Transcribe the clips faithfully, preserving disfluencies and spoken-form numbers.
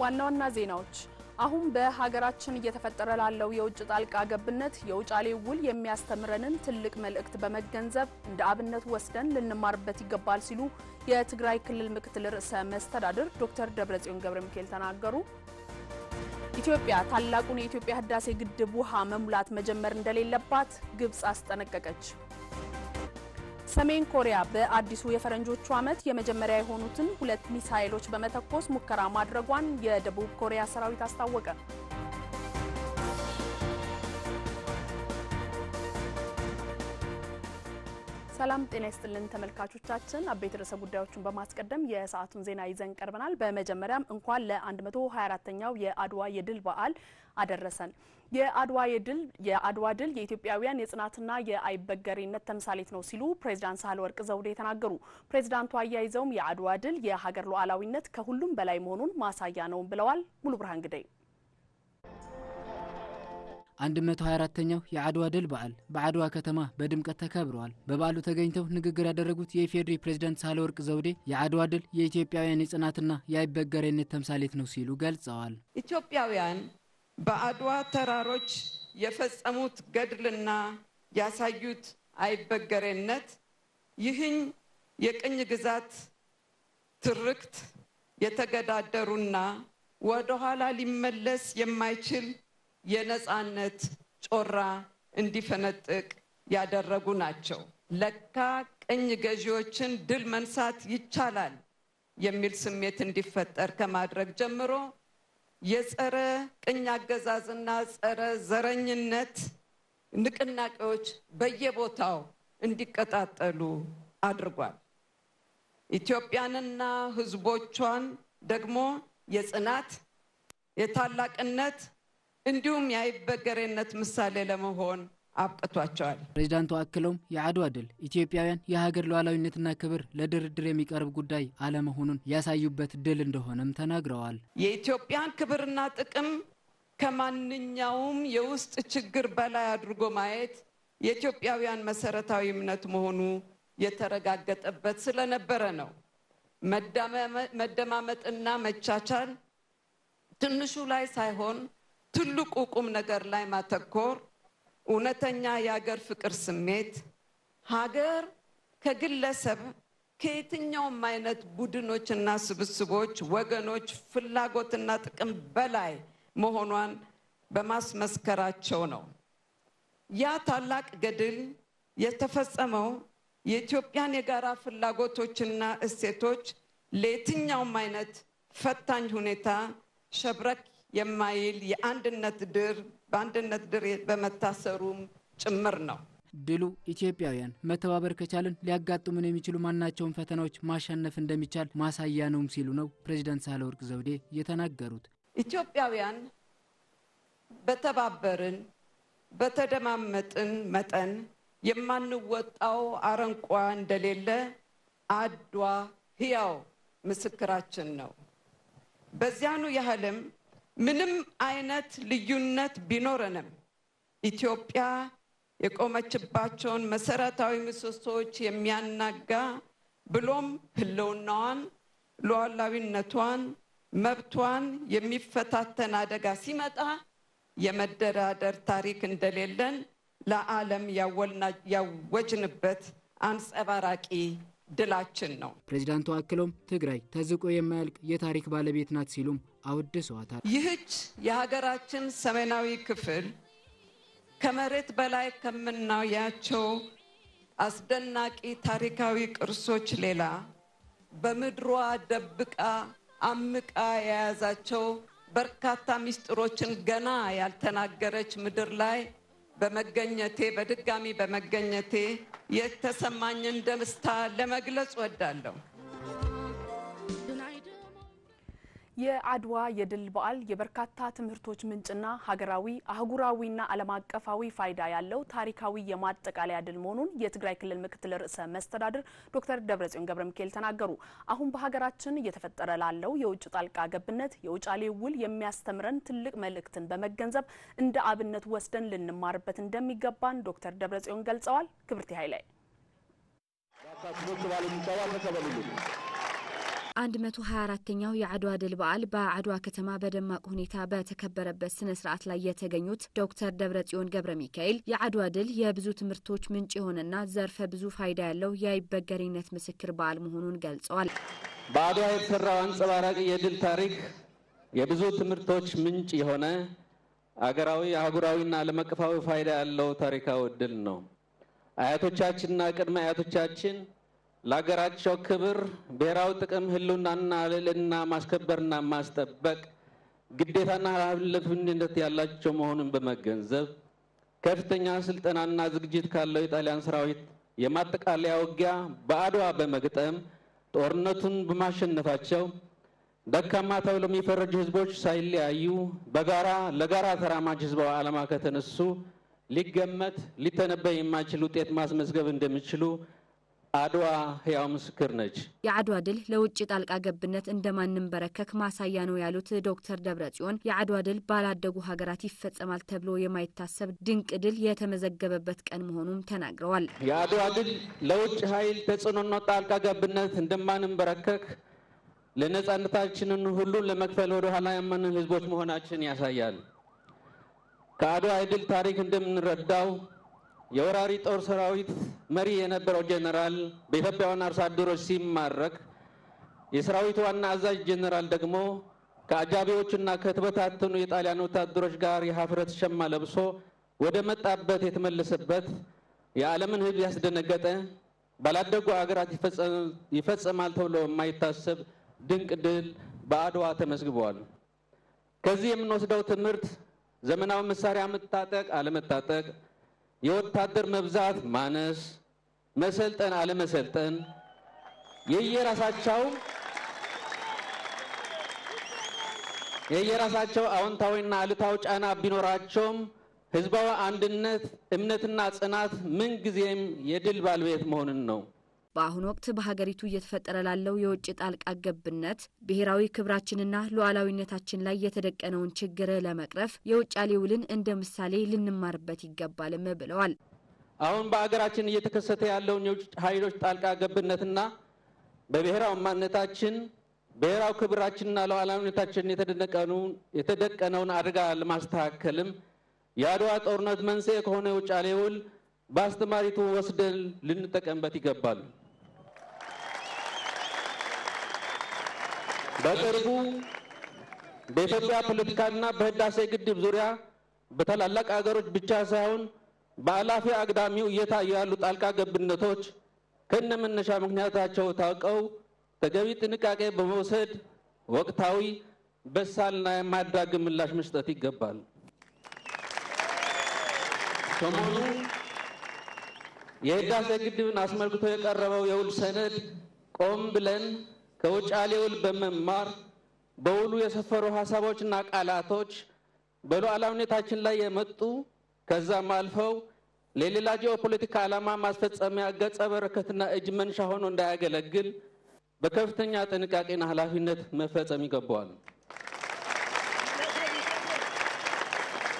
ዋናዋና ዜናዎች አሁን በሀገራችን እየተፈጠረ ላለው የውጭ ጣልቃ ገብነት የውጭ አለውል የሚያስተምረንን ትልቅ መልእክት በመገንዘብ እንደ አብነት ወስደን ልንማርበት ይገባል ሲሉ የትግራይ ክልል ምክትል ርዕሰ መስተዳድር ዶክተር ደብረጽዮን ገብረሚካኤል ተናገሩ። ኢትዮጵያ ታላቁን የኢትዮጵያ ህዳሴ ግድብ ውሃ መሙላት መጀመር እንደሌለባት ግብጽ አስጠነቀቀች። ሰሜን ኮሪያ በአዲሱ የፈረንጆቹ ዓመት የመጀመሪያ የሆኑትን ሁለት ሚሳኤሎች በመተኮስ ሙከራ ማድረጓን የደቡብ ኮሪያ ሰራዊት አስታወቀ። ሰላም ጤና ይስጥልን ተመልካቾቻችን አቤት ርዕሰ ጉዳዮችን በማስቀደም የሰዓቱን ዜና ይዘን ቀርበናል። በመጀመሪያም እንኳን ለ124ኛው የአድዋ የድል በዓል አደረሰን። የአድዋ የድል የአድዋ ድል የኢትዮጵያውያን የጽናትና የአይበገሪነት ተምሳሌት ነው ሲሉ ፕሬዝዳንት ሳህለወርቅ ዘውዴ ተናገሩ። ፕሬዝዳንቱ አያይዘውም የአድዋ ድል የሀገር ሉዓላዊነት ከሁሉም በላይ መሆኑን ማሳያ ነው ብለዋል። ሙሉ ብርሃን ግዴ مئة وأربعة وأربعين ኛው የአድዋ ድል በዓል በአድዋ ከተማ በድምቀት ተከብሯል። በበዓሉ ተገኝተው ንግግር ያደረጉት የኢፌዴሪ ፕሬዝዳንት ሳህለወርቅ ዘውዴ የአድዋ ድል የኢትዮጵያውያን ጽናትና የአይበገሪነት ተምሳሌት ነው ሲሉ ገልጸዋል። ኢትዮጵያውያን በአድዋ ተራሮች የፈጸሙት ገድልና ያሳዩት አይበገሪነት ይህን የቅኝ ግዛት ትርክት የተገዳደሩና ወደ ኋላ ሊመለስ የማይችል የነጻነት ጮራ እንዲፈነጥቅ ያደረጉ ናቸው። ለካ ቅኝ ገዢዎችን ድል መንሳት ይቻላል የሚል ስሜት እንዲፈጠር ከማድረግ ጀምሮ የጸረ ቅኝ አገዛዝና ጸረ ዘረኝነት ንቅናቄዎች በየቦታው እንዲቀጣጠሉ አድርጓል። ኢትዮጵያንና ህዝቦቿን ደግሞ የጽናት የታላቅነት እንዲሁም ያይበገሪነት ምሳሌ ለመሆን አብቅቷቸዋል። ፕሬዝዳንቱ አክለው የአድዋ ድል ኢትዮጵያውያን የሀገር ሉዓላዊነትና ክብር ለድርድር የሚቀርብ ጉዳይ አለመሆኑን ያሳዩበት ድል እንደሆነም ተናግረዋል። የኢትዮጵያን ክብርና ጥቅም ከማንኛውም የውስጥ ችግር በላይ አድርጎ ማየት የኢትዮጵያውያን መሰረታዊ እምነት መሆኑ የተረጋገጠበት ስለነበረ ነው። መደማመጥና መቻቻል ትንሹ ላይ ሳይሆን ትልቁ ቁም ነገር ላይ ማተኮር እውነተኛ የሀገር ፍቅር ስሜት ሀገር ከግለሰብ ከየትኛውም አይነት ቡድኖችና ስብስቦች ወገኖች ፍላጎትና ጥቅም በላይ መሆኗን በማስመስከራቸው ነው። ያ ታላቅ ገድል የተፈጸመው የኢትዮጵያን የጋራ ፍላጎቶችና እሴቶች ለየትኛውም አይነት ፈታኝ ሁኔታ ሸብረክ የማይል የአንድነት ድር በአንድነት ድር በመታሰሩም ጭምር ነው። ድሉ ኢትዮጵያውያን መተባበር ከቻልን ሊያጋጥሙን የሚችሉ ማናቸውም ፈተናዎች ማሸነፍ እንደሚቻል ማሳያ ነው ሲሉ ነው ፕሬዝዳንት ሳህለወርቅ ዘውዴ የተናገሩት። ኢትዮጵያውያን በተባበርን በተደማመጥን መጠን የማንወጣው አረንቋ እንደሌለ አድዋ ሕያው ምስክራችን ነው። በዚያኑ ያህልም ምንም አይነት ልዩነት ቢኖረንም ኢትዮጵያ የቆመችባቸውን መሰረታዊ ምሰሶች የሚያናጋ ብሎም ህልውናዋን ሉዓላዊነቷን መብቷን የሚፈታተን አደጋ ሲመጣ የመደራደር ታሪክ እንደሌለን ለዓለም ያወጅንበት አንጸባራቂ ድላችን ነው። ፕሬዝዳንቱ አክሎም ትግራይ ተዝቆ የማያልቅ የታሪክ ባለቤት ናት ሲሉም አወድሰዋታል። ይህች የሀገራችን ሰሜናዊ ክፍል ከመሬት በላይ ከምናያቸው አስደናቂ ታሪካዊ ቅርሶች ሌላ በመድሯ ደብቃ አምቃ ያያዛቸው በርካታ ሚስጥሮችን ገና ያልተናገረች ምድር ላይ በመገኘቴ በድጋሚ በመገኘቴ የተሰማኝን ደስታ ለመግለጽ ወዳለሁ። የአድዋ የድል በዓል የበርካታ ትምህርቶች ምንጭና ሀገራዊ አህጉራዊና ዓለም አቀፋዊ ፋይዳ ያለው ታሪካዊ የማጠቃለያ ድል መሆኑን የትግራይ ክልል ምክትል ርዕሰ መስተዳድር ዶክተር ደብረጽዮን ገብረሚካኤል ተናገሩ። አሁን በሀገራችን እየተፈጠረ ላለው የውጭ ጣልቃ ገብነት የውጭ አለውል የሚያስተምረን ትልቅ መልእክትን በመገንዘብ እንደ አብነት ወስደን ልንማርበት እንደሚገባን ዶክተር ደብረጽዮን ገልጸዋል። ክብርት ኃይሌ عند متوهارة كنيو يعدوا دلبال با عدوا كتما بدم كونيتا بتكبر بسنة سرعة ليا تجنيت دكتور دبرتيون جبر ميكائيل يعدوا دل يا بزوت مرتوش من جهون النازر فبزوف فايدة لو يا بجرينة مسكر بالمهونون قال سؤال بعد واحد سرعان سبارة يدل تاريخ يا بزوت مرتوش من جهونه أجراوي أجراوينا على مكفاو فايدة لو تاريخه ودلنو آياتو تشاچن ناكر ما آياتو تشاچن لاغرات شوكبر بيراو تكم هلو نانا لنا ماسكبر نا ماستبك قديتانا لفنين تيالاج شمهون بمجنزب كفتنيا سلطانا نازجيت كالو إطاليان سراويت يماتك عليا وقيا بأدوا بمجتم تورنتون بماشن نفاتشو دكما تولو ميفرج حزبوش سايلي أيو بغارا لغارا ثراما جزبوا عالما كتنسو لجمت لتنبئ ما تشلو تيت ماس مسجبن دمشلو عدوى هي مسكرنج يا عدوى دل لو جيت على قبنت عندما نمبركك ما سيانو يالوت دكتور دبرتيون يا عدوى دل بالاد دغو هاغراتي فتمال تبلو يما يتاسب دنك دل يتمزغببت كن مهونم تناغروال يا عدوى دل لو جيت هايل تصنون طالقا قبنت عندما نمبركك لنصانتاچنن هلو لمكفل ودو حالا يمن حزبوت مهوناچن ياسايال كادو አይድል ታሪክ እንደምንረዳው የወራሪ ጦር ሰራዊት መሪ የነበረው ጀነራል በኢትዮጵያውያን አርሶ አደሮች ሲማረክ የሰራዊቱ ዋና አዛዥ ጀነራል ደግሞ ከአጃቢዎችና ከተበታተኑ የጣሊያን ወታደሮች ጋር የሀፍረት ሸማ ለብሶ ወደ መጣበት የተመለሰበት የዓለምን ሕዝብ ያስደነገጠ ባላደጉ አገራት ይፈጸማል ተብሎ የማይታሰብ ድንቅ ድል በአድዋ ተመስግቧል። ከዚህ የምንወስደው ትምህርት ዘመናዊ መሳሪያ መታጠቅ አለመታጠቅ የወታደር መብዛት ማነስ መሰልጠን አለመሰልጠን የየራሳቸው የየራሳቸው አውንታዊና አሉታዊ ጫና ቢኖራቸውም ህዝባዊ አንድነት እምነትና ጽናት ምን ጊዜም የድል ባለቤት መሆኑን ነው። በአሁን ወቅት በሀገሪቱ እየተፈጠረ ላለው የውጭ ጣልቃ ገብነት ብሔራዊ ክብራችንና ሉዓላዊነታችን ላይ የተደቀነውን ችግር ለመቅረፍ የውጫሌውልን እንደ ምሳሌ ልንማርበት ይገባልም ብለዋል። አሁን በአገራችን እየተከሰተ ያለው የውጭ ኃይሎች ጣልቃ ገብነትና በብሔራዊ ማንነታችን ብሔራዊ ክብራችንና ሉዓላዊነታችን የተደቀነው የተደቀነውን አደጋ ለማስተካከልም የአድዋ ጦርነት መንስኤ ከሆነ ውጫሌውል ባስተማሪቱ ወስደን ልንጠቀምበት ይገባል። በቅርቡ በኢትዮጵያ ፖለቲካና በህዳሴ ግድብ ዙሪያ በተላላቅ አገሮች ብቻ ሳይሆን በአላፊ አግዳሚው እየታዩ ያሉ ጣልቃ ገብነቶች ከነመነሻ ምክንያታቸው ታውቀው ተገቢ ጥንቃቄ በመውሰድ ወቅታዊ በሳልና የማያዳግም ምላሽ መስጠት ይገባል። ሰሞኑን የህዳሴ ግድብን አስመልክቶ የቀረበው የውል ሰነድ ቆም ብለን ከውጫሌው በመማር በውሉ የሰፈሩ ሐሳቦችና ቃላቶች በሉዓላዊነታችን ላይ የመጡ ከዛም አልፈው ለሌላ ጂኦፖለቲካ ዓላማ ማስፈጸሚያ ገጸ በረከትና እጅ መንሻ ሆኖ እንዳያገለግል በከፍተኛ ጥንቃቄና ኃላፊነት መፈጸም ይገባዋል።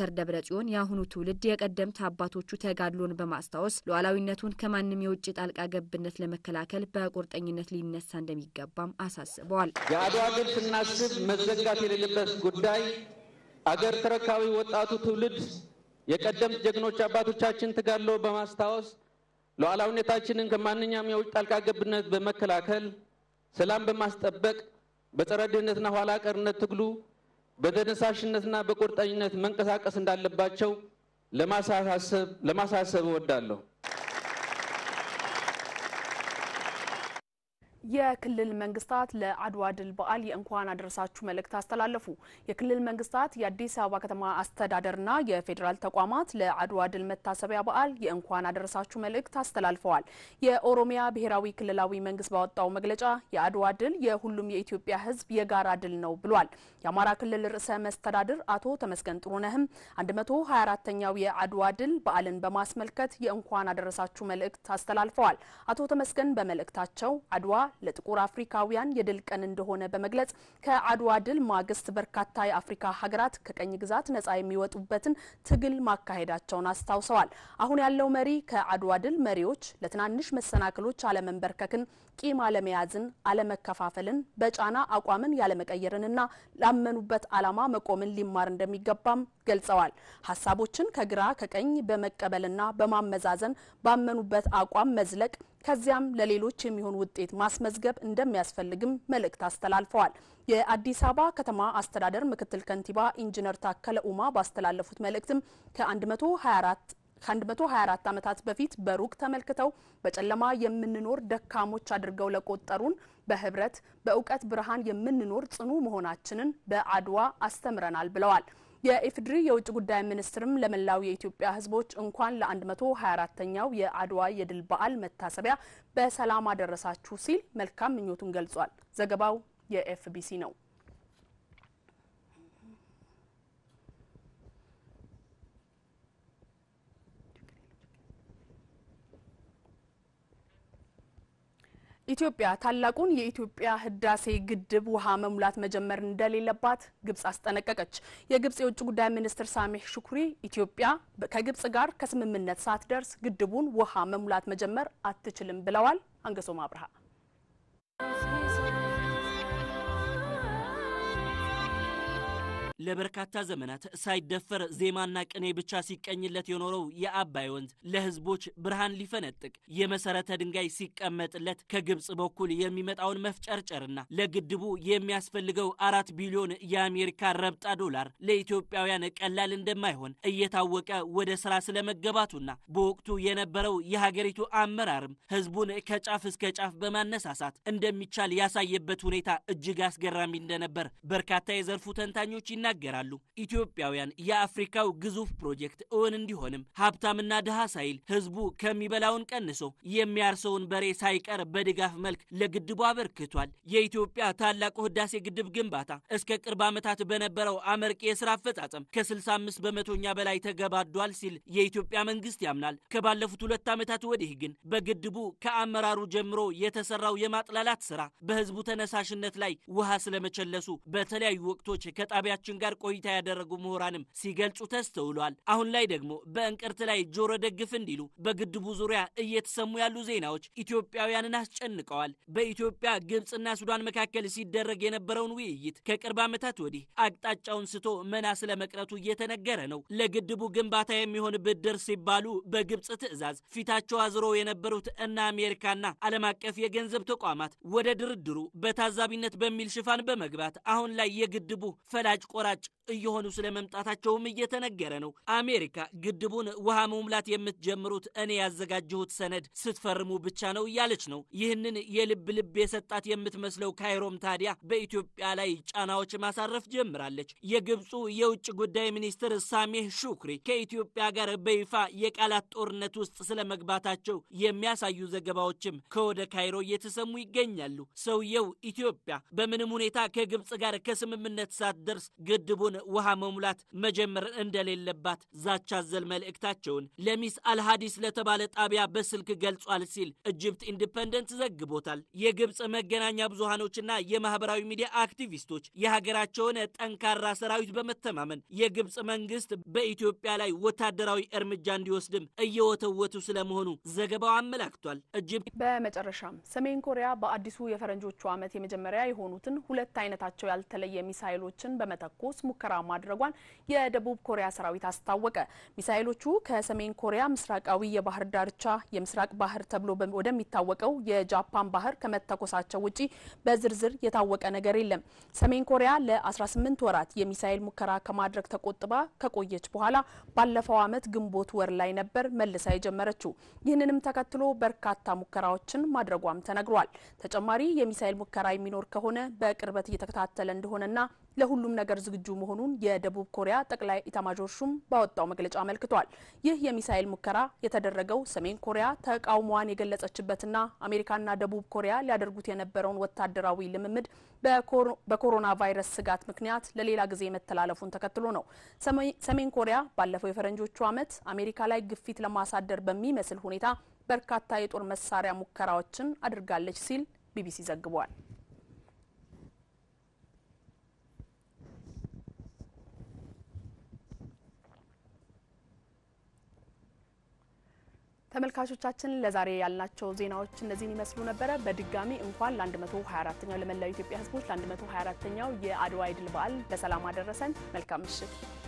ዶክተር ደብረጽዮን ያሁኑ ትውልድ የቀደም ታባቶቹ ተጋድሎን በማስተዋወስ ሉዓላዊነቱን ከማንም የውጭ ጣልቃ ገብነት ለመከላከል በቁርጠኝነት ሊነሳ እንደሚገባም አሳስበዋል። የአድዋ ድል ስናስብ መዘጋት የሌለበት ጉዳይ አገር ተረካቢ ወጣቱ ትውልድ የቀደም ጀግኖች አባቶቻችን ተጋድሎ በማስተዋወስ ሉዓላዊነታችንን ከማንኛውም የውጭ ጣልቃ ገብነት በመከላከል ሰላም በማስጠበቅ በጸረ ድህነትና ኋላ ቀርነት ትግሉ በደረሳሽነትና በቁርጠኝነት መንቀሳቀስ እንዳለባቸው ለማሳሰብ ለማሳሰብ ወዳለው የክልል መንግስታት ለአድዋ ድል በዓል የእንኳን አደረሳችሁ መልእክት አስተላለፉ። የክልል መንግስታት የአዲስ አበባ ከተማ አስተዳደርና የፌደራል ተቋማት ለአድዋ ድል መታሰቢያ በዓል የእንኳን አደረሳችሁ መልእክት አስተላልፈዋል። የኦሮሚያ ብሔራዊ ክልላዊ መንግስት ባወጣው መግለጫ የአድዋ ድል የሁሉም የኢትዮጵያ ህዝብ የጋራ ድል ነው ብሏል። የአማራ ክልል ርዕሰ መስተዳድር አቶ ተመስገን ጥሩነህም መቶ ሀያ አራተኛው የአድዋ ድል በዓልን በማስመልከት የእንኳን አደረሳችሁ መልእክት አስተላልፈዋል። አቶ ተመስገን በመልእክታቸው አድዋ ለጥቁር አፍሪካውያን የድል ቀን እንደሆነ በመግለጽ ከአድዋ ድል ማግስት በርካታ የአፍሪካ ሀገራት ከቀኝ ግዛት ነፃ የሚወጡበትን ትግል ማካሄዳቸውን አስታውሰዋል። አሁን ያለው መሪ ከአድዋ ድል መሪዎች ለትናንሽ መሰናክሎች አለመንበርከክን ቂም አለመያዝን አለመከፋፈልን በጫና አቋምን ያለመቀየርንና ላመኑበት አላማ መቆምን ሊማር እንደሚገባም ገልጸዋል። ሐሳቦችን ከግራ ከቀኝ በመቀበልና በማመዛዘን ባመኑበት አቋም መዝለቅ ከዚያም ለሌሎች የሚሆን ውጤት ማስመዝገብ እንደሚያስፈልግም መልእክት አስተላልፈዋል። የአዲስ አበባ ከተማ አስተዳደር ምክትል ከንቲባ ኢንጂነር ታከለ ኡማ ባስተላለፉት መልእክትም ከ124 124 ዓመታት በፊት በሩቅ ተመልክተው በጨለማ የምንኖር ደካሞች አድርገው ለቆጠሩን በህብረት በእውቀት ብርሃን የምንኖር ጽኑ መሆናችንን በአድዋ አስተምረናል ብለዋል። የኢፍድሪ የውጭ ጉዳይ ሚኒስትርም ለመላው የኢትዮጵያ ህዝቦች እንኳን ለ124ኛው የአድዋ የድል በዓል መታሰቢያ በሰላም አደረሳችሁ ሲል መልካም ምኞቱን ገልጿል። ዘገባው የኤፍቢሲ ነው። ኢትዮጵያ ታላቁን የኢትዮጵያ ህዳሴ ግድብ ውሃ መሙላት መጀመር እንደሌለባት ግብጽ አስጠነቀቀች። የግብጽ የውጭ ጉዳይ ሚኒስትር ሳሚህ ሹኩሪ ኢትዮጵያ ከግብጽ ጋር ከስምምነት ሳትደርስ ግድቡን ውሃ መሙላት መጀመር አትችልም ብለዋል። አንገሶማ አብርሃ ለበርካታ ዘመናት ሳይደፈር ዜማና ቅኔ ብቻ ሲቀኝለት የኖረው የአባይ ወንዝ ለህዝቦች ብርሃን ሊፈነጥቅ የመሰረተ ድንጋይ ሲቀመጥለት ከግብጽ በኩል የሚመጣውን መፍጨርጨርና ለግድቡ የሚያስፈልገው አራት ቢሊዮን የአሜሪካ ረብጣ ዶላር ለኢትዮጵያውያን ቀላል እንደማይሆን እየታወቀ ወደ ስራ ስለመገባቱና በወቅቱ የነበረው የሀገሪቱ አመራርም ህዝቡን ከጫፍ እስከ ጫፍ በማነሳሳት እንደሚቻል ያሳየበት ሁኔታ እጅግ አስገራሚ እንደነበር በርካታ የዘርፉ ተንታኞች ይናገራሉ። ኢትዮጵያውያን የአፍሪካው ግዙፍ ፕሮጀክት እውን እንዲሆንም ሀብታምና ደሃ ሳይል ህዝቡ ከሚበላውን ቀንሶ የሚያርሰውን በሬ ሳይቀር በድጋፍ መልክ ለግድቡ አበርክቷል። የኢትዮጵያ ታላቁ ህዳሴ ግድብ ግንባታ እስከ ቅርብ ዓመታት በነበረው አመርቂ የሥራ አፈጻጸም ከ65% በላይ ተገባዷል ሲል የኢትዮጵያ መንግስት ያምናል። ከባለፉት ሁለት ዓመታት ወዲህ ግን በግድቡ ከአመራሩ ጀምሮ የተሰራው የማጥላላት ሥራ በህዝቡ ተነሳሽነት ላይ ውሃ ስለመቸለሱ በተለያዩ ወቅቶች ከጣቢያችን ጋር ቆይታ ያደረጉ ምሁራንም ሲገልጹ ተስተውሏል። አሁን ላይ ደግሞ በእንቅርት ላይ ጆሮ ደግፍ እንዲሉ በግድቡ ዙሪያ እየተሰሙ ያሉ ዜናዎች ኢትዮጵያውያንን አስጨንቀዋል። በኢትዮጵያ ግብጽና ሱዳን መካከል ሲደረግ የነበረውን ውይይት ከቅርብ ዓመታት ወዲህ አቅጣጫውን ስቶ መና ስለመቅረቱ እየተነገረ ነው። ለግድቡ ግንባታ የሚሆን ብድር ሲባሉ በግብጽ ትዕዛዝ ፊታቸው አዝሮ የነበሩት እና አሜሪካና ዓለም አቀፍ የገንዘብ ተቋማት ወደ ድርድሩ በታዛቢነት በሚል ሽፋን በመግባት አሁን ላይ የግድቡ ፈላጭ ቆራጭ እየሆኑ ስለመምጣታቸውም እየተነገረ ነው። አሜሪካ ግድቡን ውሃ መሙላት የምትጀምሩት እኔ ያዘጋጀሁት ሰነድ ስትፈርሙ ብቻ ነው እያለች ነው። ይህንን የልብ ልብ የሰጣት የምትመስለው ካይሮም ታዲያ በኢትዮጵያ ላይ ጫናዎች ማሳረፍ ጀምራለች። የግብጹ የውጭ ጉዳይ ሚኒስትር ሳሚህ ሹኩሪ ከኢትዮጵያ ጋር በይፋ የቃላት ጦርነት ውስጥ ስለመግባታቸው የሚያሳዩ ዘገባዎችም ከወደ ካይሮ እየተሰሙ ይገኛሉ። ሰውየው ኢትዮጵያ በምንም ሁኔታ ከግብጽ ጋር ከስምምነት ሳትደርስ ግድቡን ውሃ መሙላት መጀመር እንደሌለባት ዛቻ ዘል መልእክታቸውን ለሚስ አልሃዲስ ለተባለ ጣቢያ በስልክ ገልጿል ሲል ኢጂፕት ኢንዲፔንደንት ዘግቦታል። የግብጽ መገናኛ ብዙሃኖችና የማህበራዊ ሚዲያ አክቲቪስቶች የሀገራቸውን ጠንካራ ሰራዊት በመተማመን የግብጽ መንግስት በኢትዮጵያ ላይ ወታደራዊ እርምጃ እንዲወስድም እየወተወቱ ስለመሆኑ ዘገባው አመላክቷል። ኢጂፕት በመጨረሻም ሰሜን ኮሪያ በአዲሱ የፈረንጆቹ ዓመት የመጀመሪያ የሆኑትን ሁለት አይነታቸው ያልተለየ ሚሳኤሎችን በመተኮስ ሙከራ ማድረጓን የደቡብ ኮሪያ ሰራዊት አስታወቀ። ሚሳኤሎቹ ከሰሜን ኮሪያ ምስራቃዊ የባህር ዳርቻ የምስራቅ ባህር ተብሎ ወደሚታወቀው የጃፓን ባህር ከመተኮሳቸው ውጪ በዝርዝር የታወቀ ነገር የለም። ሰሜን ኮሪያ ለ18 ወራት የሚሳኤል ሙከራ ከማድረግ ተቆጥባ ከቆየች በኋላ ባለፈው ዓመት ግንቦት ወር ላይ ነበር መልሳ የጀመረችው። ይህንንም ተከትሎ በርካታ ሙከራዎችን ማድረጓም ተነግሯል። ተጨማሪ የሚሳኤል ሙከራ የሚኖር ከሆነ በቅርበት እየተከታተለ እንደሆነና ለሁሉም ነገር ዝግጁ መሆኑን የደቡብ ኮሪያ ጠቅላይ ኢታማዦር ሹም ባወጣው መግለጫ አመልክቷል። ይህ የሚሳኤል ሙከራ የተደረገው ሰሜን ኮሪያ ተቃውሞዋን የገለጸችበትና አሜሪካና ደቡብ ኮሪያ ሊያደርጉት የነበረውን ወታደራዊ ልምምድ በኮሮና ቫይረስ ስጋት ምክንያት ለሌላ ጊዜ መተላለፉን ተከትሎ ነው። ሰሜን ኮሪያ ባለፈው የፈረንጆቹ ዓመት አሜሪካ ላይ ግፊት ለማሳደር በሚመስል ሁኔታ በርካታ የጦር መሳሪያ ሙከራዎችን አድርጋለች ሲል بي بي سي زقبوان. ተመልካቾቻችን ለዛሬ ያላችሁ ዜናዎች እነዚህን ይመስሉ ነበር። በድጋሚ እንኳን ለ124ኛው ለመላው ኢትዮጵያ ህዝቦች ለ124ኛው የአድዋ ድል በዓል በሰላም አደረሰን። መልካም ምሽት።